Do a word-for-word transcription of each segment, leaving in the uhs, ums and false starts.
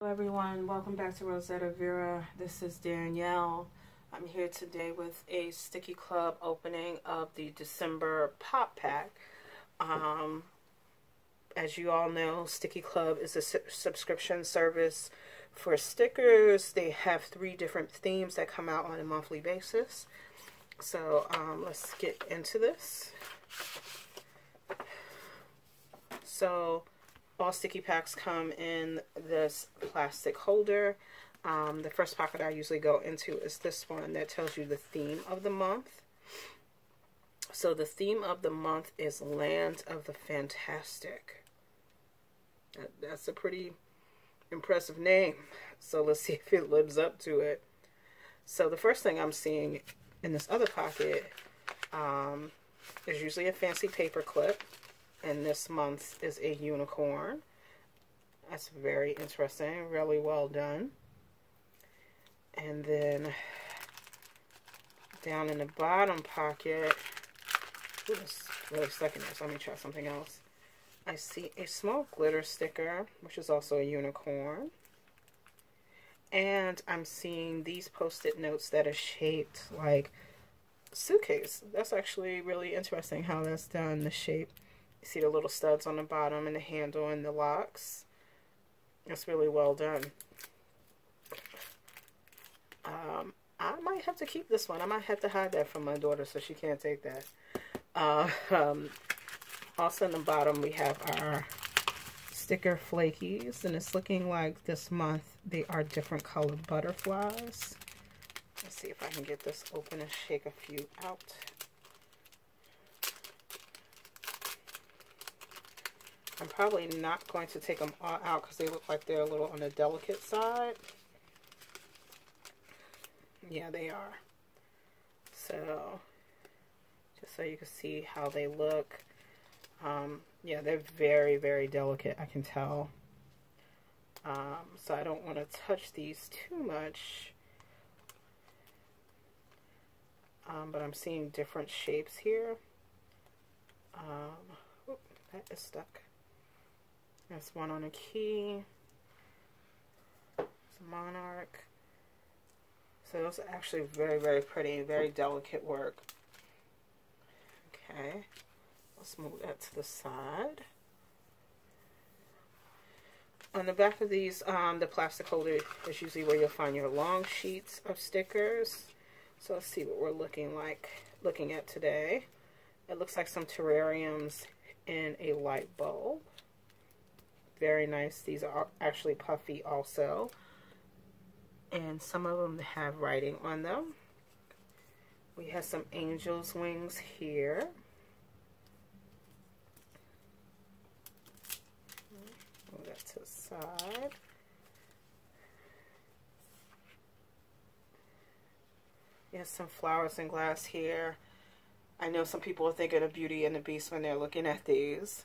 Hello everyone, welcome back to Rosetta Vera. This is Danielle. I'm here today with a Stickii Club opening of the December Pop Pack. Um, as you all know, Stickii Club is a su subscription service for stickers. They have three different themes that come out on a monthly basis. So um, let's get into this. So all sticky packs come in this plastic holder. Um, the first pack that I usually go into is this one that tells you the theme of the month. So the theme of the month is Land of the Fantastic. That, that's a pretty impressive name. So let's see if it lives up to it. So the first thing I'm seeing in this other pocket um, is usually a fancy paper clip. And this month's is a unicorn. That's very interesting. Really well done. And then down in the bottom pocket, ooh, this is really stuck in there, so let me try something else. I see a small glitter sticker, which is also a unicorn. And I'm seeing these post-it notes that are shaped like suitcase. That's actually really interesting how that's done, the shape. You see the little studs on the bottom and the handle and the locks. That's really well done. Um, I might have to keep this one. I might have to hide that from my daughter so she can't take that. Uh, um, also in the bottom we have our sticker flakies. And it's looking like this month they are different colored butterflies. Let's see if I can get this open and shake a few out. I'm probably not going to take them all out because they look like they're a little on the delicate side. Yeah, they are. So, just so you can see how they look. Um, yeah, they're very, very delicate, I can tell. Um, so I don't want to touch these too much. Um, but I'm seeing different shapes here. Um, oh, that is stuck. That's one on a key. It's a monarch. So those are actually very, very pretty, very delicate work. Okay, let's move that to the side. On the back of these, um, the plastic holder is usually where you'll find your long sheets of stickers. So let's see what we're looking like, looking at today. It looks like some terrariums and a light bulb. Very nice. These are actually puffy also. And some of them have writing on them. We have some angel's wings here. Move that to the side. We have some flowers and glass here. I know some people are thinking of Beauty and the Beast when they're looking at these.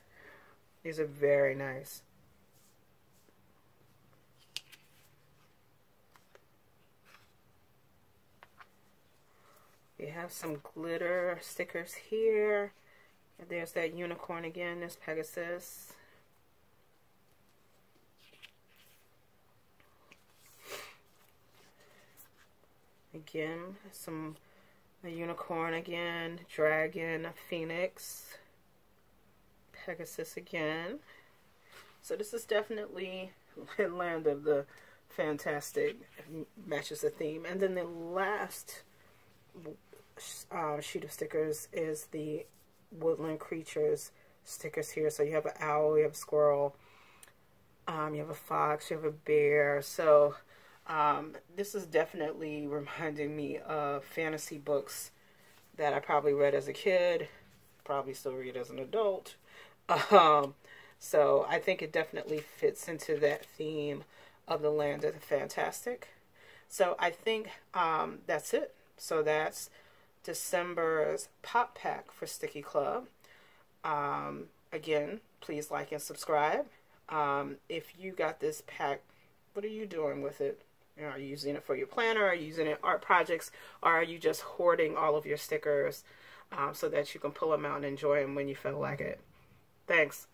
These are very nice. We have some glitter stickers here. And there's that unicorn again, there's Pegasus. Again, some a unicorn again, dragon, a phoenix, Pegasus again. So this is definitely Land of the Fantastic, matches the theme. And then the last Uh, sheet of stickers is the woodland creatures stickers here. So you have an owl, you have a squirrel, um, you have a fox, you have a bear. So um, this is definitely reminding me of fantasy books that I probably read as a kid, probably still read as an adult. Um, so I think it definitely fits into that theme of the Land of the Fantastic. So I think um, that's it. So that's December's Pop Pack for Stickii Club. Um, again, please like and subscribe. Um, if you got this pack, what are you doing with it? You know, are you using it for your planner? Are you using it in art projects? Or are you just hoarding all of your stickers um, so that you can pull them out and enjoy them when you feel like it? Thanks.